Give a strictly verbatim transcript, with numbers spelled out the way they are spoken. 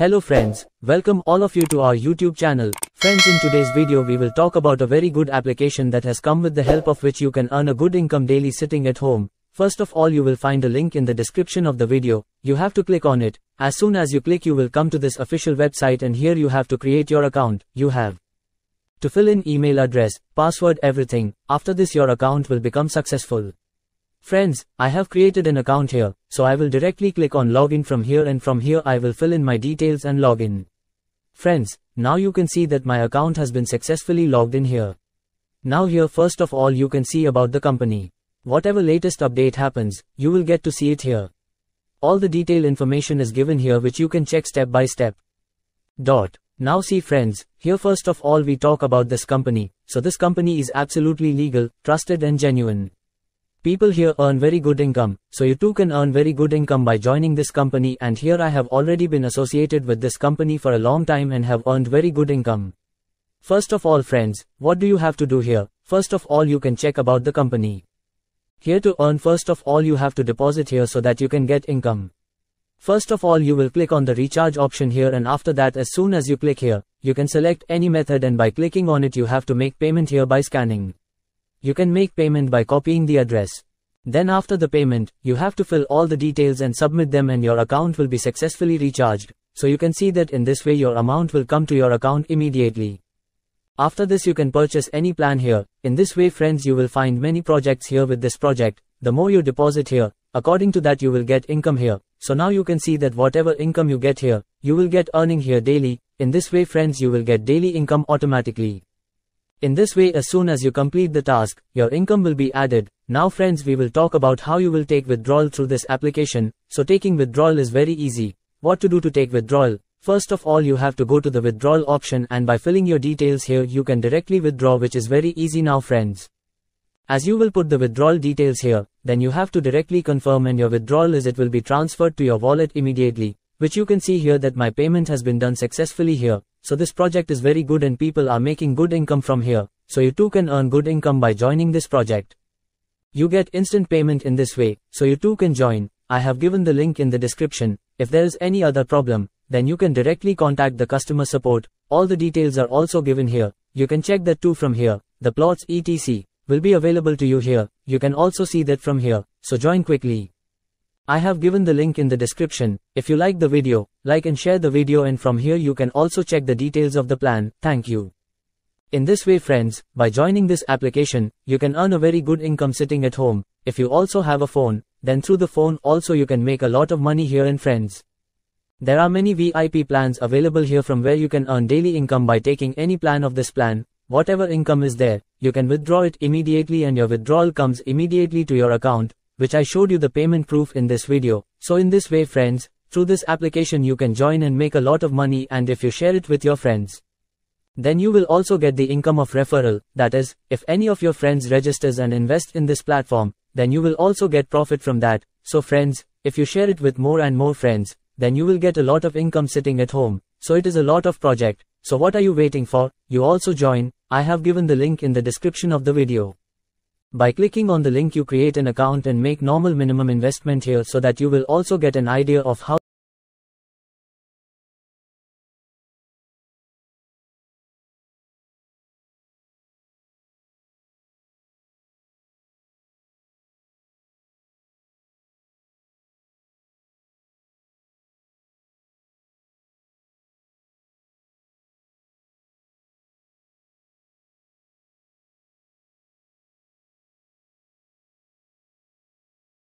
Hello friends, welcome all of you to our YouTube channel. Friends, in today's video we will talk about a very good application that has come with the help of which you can earn a good income daily sitting at home. First of all, you will find a link in the description of the video. You have to click on it. As soon as you click, you will come to this official website and here you have to create your account. You have to fill in email address, password, everything. After this your account will become successful. Friends, I have created an account here, so I will directly click on login from here, and from here I will fill in my details and login. Friends, now you can see that my account has been successfully logged in here. Now here first of all you can see about the company. Whatever latest update happens, you will get to see it here. All the detailed information is given here which you can check step by step. Dot. Now see friends, here first of all we talk about this company. So this company is absolutely legal, trusted and genuine. People here earn very good income, so you too can earn very good income by joining this company, and here I have already been associated with this company for a long time and have earned very good income. First of all friends, what do you have to do here? First of all you can check about the company. Here to earn first of all you have to deposit here so that you can get income. First of all you will click on the recharge option here, and after that as soon as you click here, you can select any method, and by clicking on it you have to make payment here by scanning. You can make payment by copying the address. Then after the payment, you have to fill all the details and submit them, and your account will be successfully recharged. So you can see that in this way your amount will come to your account immediately. After this you can purchase any plan here. In this way friends you will find many projects here with this project. The more you deposit here, according to that you will get income here. So now you can see that whatever income you get here, you will get earning here daily. In this way friends you will get daily income automatically. In this way as soon as you complete the task, your income will be added. Now friends we will talk about how you will take withdrawal through this application. So taking withdrawal is very easy. What to do to take withdrawal? First of all you have to go to the withdrawal option, and by filling your details here you can directly withdraw, which is very easy now friends. As you will put the withdrawal details here, then you have to directly confirm, and your withdrawal is it will be transferred to your wallet immediately. Which you can see here that my payment has been done successfully here. So this project is very good and people are making good income from here. So you too can earn good income by joining this project. You get instant payment in this way, so you too can join. I have given the link in the description. If there is any other problem, then you can directly contact the customer support. All the details are also given here. You can check that too from here. The plots et cetera will be available to you here. You can also see that from here. So join quickly. I have given the link in the description. If you like the video, like and share the video, and from here you can also check the details of the plan. Thank you. In this way friends, by joining this application, you can earn a very good income sitting at home. If you also have a phone, then through the phone also you can make a lot of money here. And friends, there are many V I P plans available here from where you can earn daily income by taking any plan of this plan. Whatever income is there, you can withdraw it immediately, and your withdrawal comes immediately to your account, which I showed you the payment proof in this video. So in this way friends, through this application you can join and make a lot of money, and if you share it with your friends, then you will also get the income of referral. That is, if any of your friends registers and invests in this platform, then you will also get profit from that. So friends, if you share it with more and more friends, then you will get a lot of income sitting at home. So it is a lot of project. So what are you waiting for? You also join. I have given the link in the description of the video. By clicking on the link you create an account and make normal minimum investment here so that you will also get an idea of how